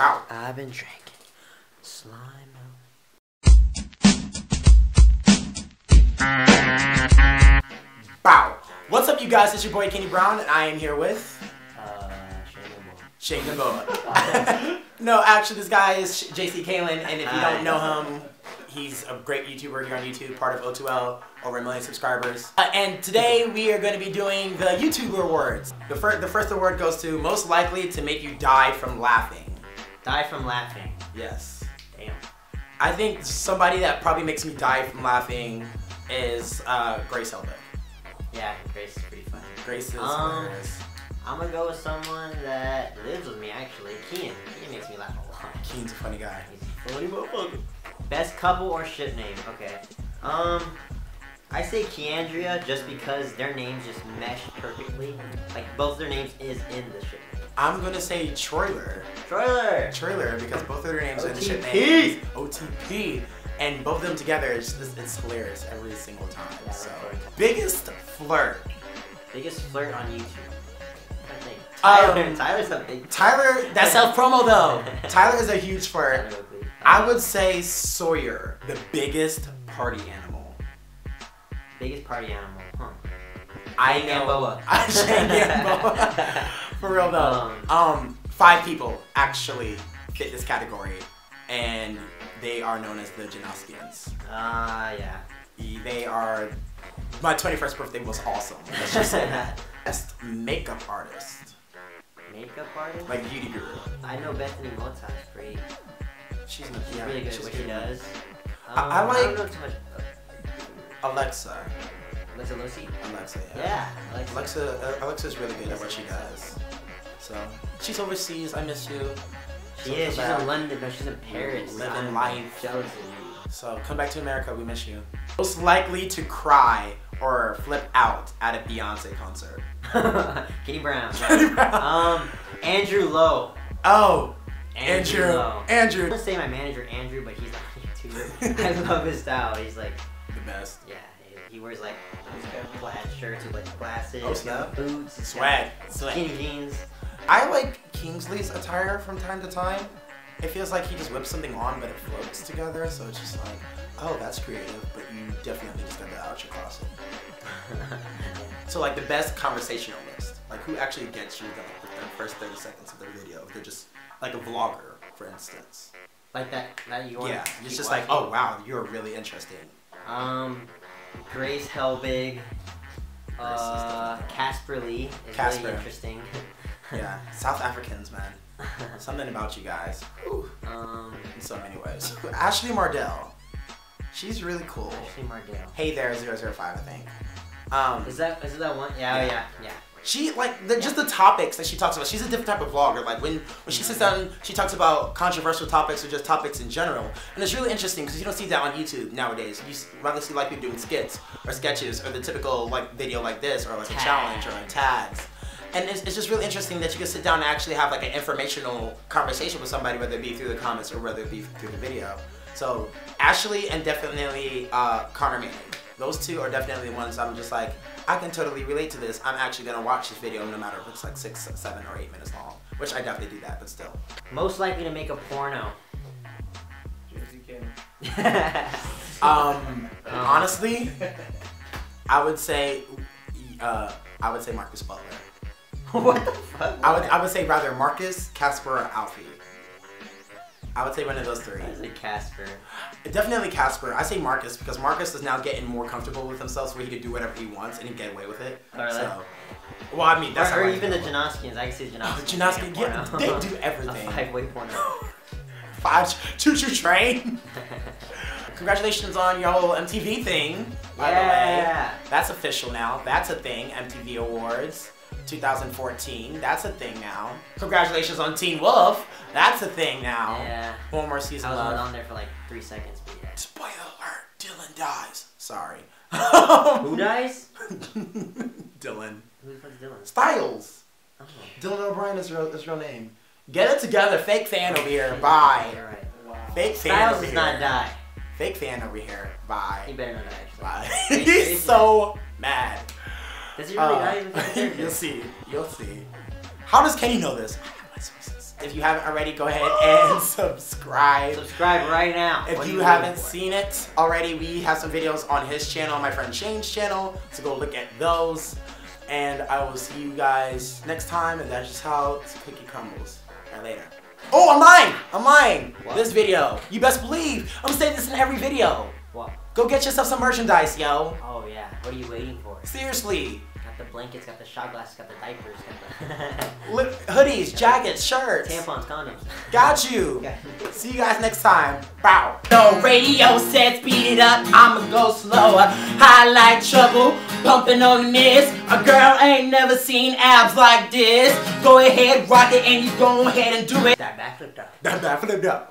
Wow. I've been drinking slime. Bow. What's up, you guys? It's your boy Kenny Brown, and I am here with Shane Gamboa. No, actually, this guy is JC Kalen, and if you don't know him, he's a great YouTuber here on YouTube, part of O2L, over 1 million subscribers. And today we are going to be doing the YouTuber awards. The first award goes to most likely to make you die from laughing. Die from laughing. Yes. Damn. I think somebody that probably makes me die from laughing is Grace Helbig. Yeah, Grace is pretty funny. Grace is hilarious. I'm gonna go with someone that lives with me, actually. Kian. Kian makes me laugh a lot. Kian's a funny guy. He's a funny motherfucker. Best couple or ship name? Okay. I say Keandria just because their names just mesh perfectly. Like, both their names is in the ship name. I'm gonna say Troiler. Troiler! Troiler, because both of their names are in the ship name. OTP! And both of them together, it's hilarious every single time. Yeah, so, biggest flirt. Biggest flirt on YouTube. Tyler's something. Tyler, that's self-promo though. Tyler is a huge flirt. I would say Sawyer, the biggest party animal. Biggest party animal, huh? I know. Gamboa. Shane Gamboa. For real though. Five people actually fit this category, and they are known as the Janoskians. Yeah. They are. My 21st birthday was awesome. Let's just say that. Best makeup artist. Makeup artist? Like beauty guru. I know Bethany Motta is great. She's really good at what she does. I like. I don't know too much. Alexa. Alexa Lucy? Alexa, yeah. Yeah, Alexa's really good at what she does. So she's overseas. I miss you. She is. She's in London. No, she's in Paris. Living life. Jealousy. So come back to America. We miss you. Most likely to cry or flip out at a Beyonce concert. Kenny Brown. Andrew Lowe. Oh, Andrew Lowe. I'm gonna say my manager Andrew, but he's not a YouTuber. I love his style. He's like the best. Yeah, he wears like plaid shirts with like glasses, boots, swag, skinny jeans. I like Kingsley's attire from time to time. It feels like he just whips something on, but it floats together, so it's just like, oh, that's creative, but you definitely just got that out your closet. So like the best conversational list, like who actually gets you the first 30 seconds of their video. They're just like a vlogger, for instance. Like that you want. Yeah, it's just watching. Like, oh wow, you're really interesting. Grace Helbig, Casper Lee is really interesting. Yeah, South Africans, man. Something about you guys. In so many ways. Ashley Mardell. She's really cool. Ashley Mardell. Hey there, 005, I think. Is that one? Yeah, yeah. She like just the topics that she talks about. She's a different type of vlogger. Like when she sits down, she talks about controversial topics or just topics in general, and it's really interesting because you don't see that on YouTube nowadays. You rather see like people doing skits or sketches or the typical like video like this or like a challenge or like tags. And it's just really interesting that you can sit down and actually have like an informational conversation with somebody, whether it be through the comments or whether it be through the video. So Ashley and definitely Connor Man. Those two are definitely ones I'm just like, I can totally relate to this. I'm actually gonna watch this video no matter if it's like 6, 7, or 8 minutes long, which I definitely do that, but still. Most likely to make a porno. JC Kalen. Honestly, I would say Marcus Butler. What the fuck? I would say rather Marcus, Casper, or Alfie. I would say one of those three. I say Casper. Definitely Casper. I say Marcus because Marcus is now getting more comfortable with himself, so he can do whatever he wants and he can get away with it. Or so, well, I mean, that's or even the Janoskians. I can see the Janoskians. The Janoskians, yeah, they do everything. A 5-way porno. 5 choo-choo train. Congratulations on your whole MTV thing. By the way, that's official now. That's a thing. MTV Awards 2014. That's a thing now. Congratulations on Teen Wolf. That's a thing now. Yeah. One more season left. I was on there for like 3 seconds. But yeah. Spoiler alert: Dylan dies. Sorry. Who dies? Dylan. Who the fuck's Dylan? Styles. Oh. Dylan O'Brien is his real name. Get it together, fake fan over here. Bye. You're right. Wow. Fake fan. Styles does not die. Big fan over here. Bye. He better not actually. Bye. He's so mad. Does he really not even? You'll see. You'll see. How does Kenny know this? I have my sources. If you haven't already, go ahead and subscribe. Subscribe right now. If you haven't seen it already, we have some videos on his channel, my friend Shane's channel, so go look at those. And I will see you guys next time, and that's just how cookie crumbles. All right, later. Oh, I'm lying! I'm lying! What? This video. You best believe I'm saying this in every video. What? Go get yourself some merchandise, yo. Oh, yeah. What are you waiting for? Seriously. Got the blankets, got the shot glasses, got the diapers, got the... hoodies, jackets, shirts. Tampons, condoms. Got you. See you guys next time. Bow. No radio said speed it up. I'ma go slower. Highlight trouble. Pumping on the mist. A girl ain't never seen abs like this. Go ahead, rock it, and you go ahead and do it. That backflip up. That backflip up.